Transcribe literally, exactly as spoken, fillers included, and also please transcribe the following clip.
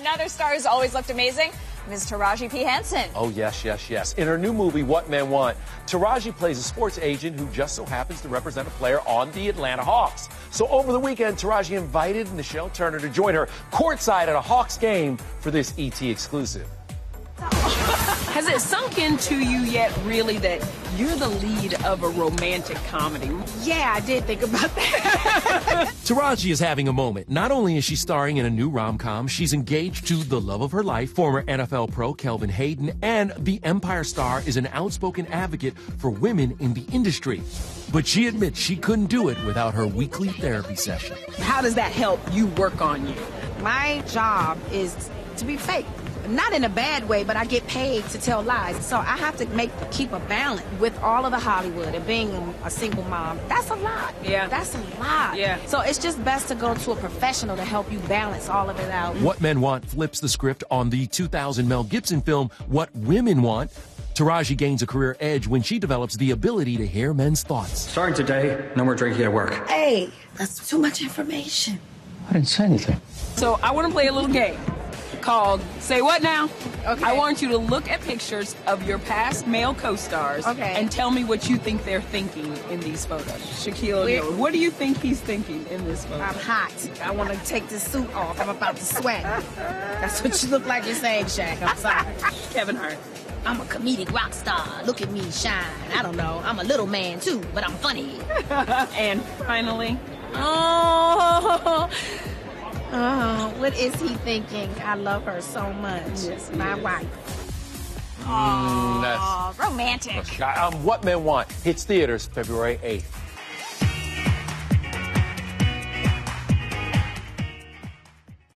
another star who's always looked amazing, Miz Taraji P. Henson. Oh, yes, yes, yes. In her new movie, What Men Want, Taraji plays a sports agent who just so happens to represent a player on the Atlanta Hawks. So over the weekend, Taraji invited Nichelle Turner to join her courtside at a Hawks game for this E T exclusive. Has it sunk into you yet, really, that you're the lead of a romantic comedy? Yeah, I did think about that. Taraji is having a moment. Not only is she starring in a new rom-com, she's engaged to the love of her life, former N F L pro Kelvin Hayden, and the Empire star is an outspoken advocate for women in the industry. But she admits she couldn't do it without her weekly therapy session. How does that help you work on you? My job is to be fake. Not in a bad way, but I get paid to tell lies. So I have to make keep a balance with all of the Hollywood and being a single mom. That's a lot. Yeah. That's a lot. Yeah. So it's just best to go to a professional to help you balance all of it out. What Men Want flips the script on the two thousand Mel Gibson film, What Women Want. Taraji gains a career edge when she develops the ability to hear men's thoughts. Starting today, no more drinking at work. Hey, that's too much information. I didn't say anything. So I want to play a little game called Say What Now? Okay. I want you to look at pictures of your past male co-stars, okay, and tell me what you think they're thinking in these photos. Shaquille O'Neal, what do you think he's thinking in this photo? I'm hot. I want to take this suit off. I'm about to sweat. That's what you look like you're saying, Shaq. I'm sorry. Kevin Hart. I'm a comedic rock star. Look at me shine. I don't know. I'm a little man, too, but I'm funny. And finally, oh... Oh, what is he thinking? I love her so much. Yes, my is. wife. Mm, oh, romantic. Um, What Men Want hits theaters February eighth.